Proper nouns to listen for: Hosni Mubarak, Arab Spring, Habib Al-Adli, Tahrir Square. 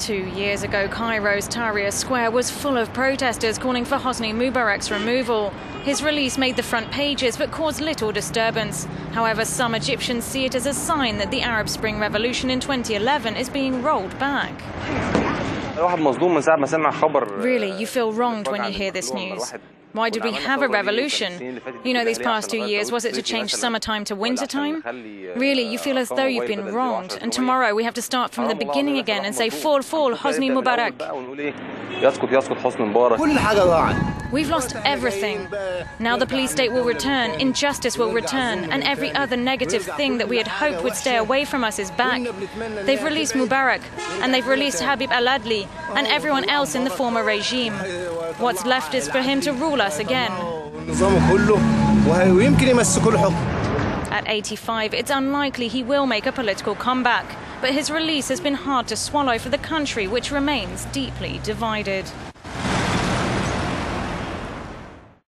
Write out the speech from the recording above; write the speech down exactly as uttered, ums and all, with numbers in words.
Two years ago, Cairo's Tahrir Square was full of protesters calling for Hosni Mubarak's removal. His release made the front pages but caused little disturbance. However, some Egyptians see it as a sign that the Arab Spring revolution in twenty eleven is being rolled back. Really, you feel wronged when you hear this news. Why did we have a revolution? You know, these past two years, was it to change summertime to wintertime? Really, you feel as though you've been wronged. And tomorrow we have to start from the beginning again and say, fall, fall, Hosni Mubarak. We've lost everything. Now the police state will return, injustice will return, and every other negative thing that we had hoped would stay away from us is back. They've released Mubarak, and they've released Habib Al-Adli, and everyone else in the former regime. What's left is for him to rule us again. At eighty-five, it's unlikely he will make a political comeback, but his release has been hard to swallow for the country, which remains deeply divided.